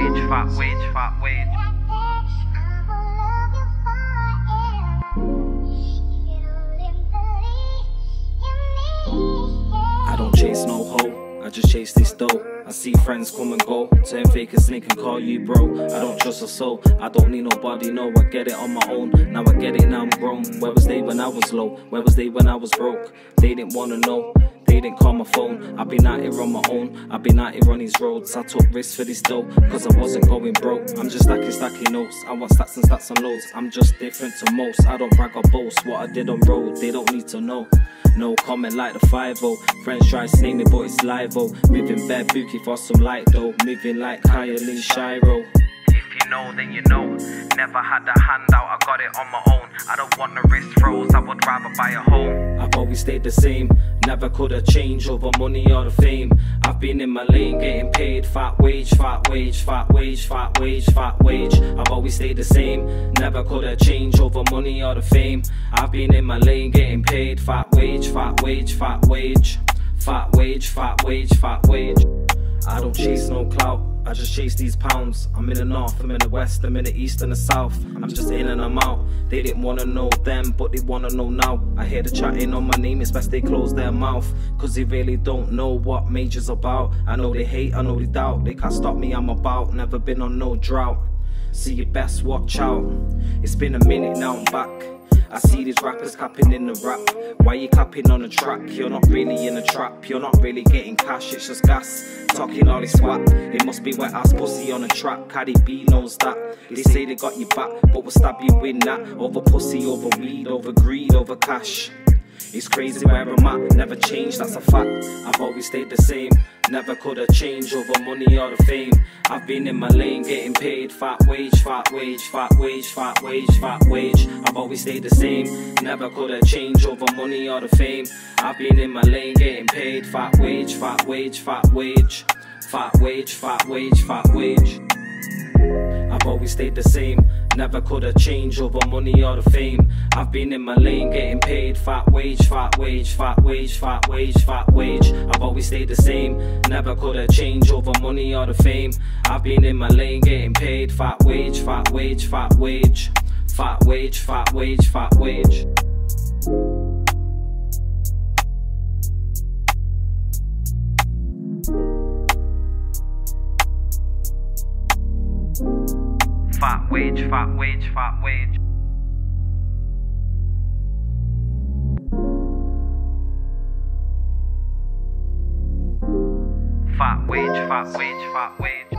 Fat wage. I don't chase no hoe, I just chase this dough. I see friends come and go, turn fake and sneak and call you bro. I don't trust a soul, I don't need nobody, no, I get it on my own. Now I get it, now I'm grown. Where was they when I was low? Where was they when I was broke? They didn't wanna know, they didn't call my phone. I've been out here on my own, I've been out here on these roads. I took risks for this dough, cause I wasn't going broke. I'm just stacking notes, I want stacks and stacks and loads. I'm just different to most, I don't brag or boast. What I did on road, they don't need to know. No comment like the 5-0, friends try to name it but it's live-o. Moving bare bookie for some light though, moving like Kyle in Shiro. If you know then you know, never had a handout, I got it on my own. I don't want the wrist rolls, I would rather buy a home. I've always stayed the same, never could have changed over money or the fame. I've been in my lane getting paid, fat wage. I've always stayed the same, never could have changed over money or the fame. I've been in my lane getting paid, fat wage. I don't chase no clout, I just chase these pounds. I'm in the north, I'm in the west, I'm in the east and the south. I'm just in and I'm out. They didn't wanna know them, but they wanna know now. I hear the chatting on my name, it's best they close their mouth, cause they really don't know what major's about. I know they hate, I know they doubt, they can't stop me, I'm about. Never been on no drought, so you best watch out. It's been a minute now I'm back. I see these rappers capping in the rap. Why you capping on the track? You're not really in a trap, you're not really getting cash, it's just gas. Talking all this whack, it must be wet ass pussy on the track. Cardi B knows that. They say they got your back, but we'll stab you in that. Over pussy, over weed, over greed, over cash. It's crazy where I'm at, never changed, that's a fact. I've always stayed the same, never could have changed over money or the fame. I've been in my lane getting paid, fat wage. I've always stayed the same, never could have changed over money or the fame. I've been in my lane getting paid, fat wage. I've always stayed the same, never could have changed over money or the fame. I've been in my lane getting paid, fat wage. I've always stayed the same, never could have changed over money or the fame. I've been in my lane getting paid, fat wage. Fat wage. Fat wage.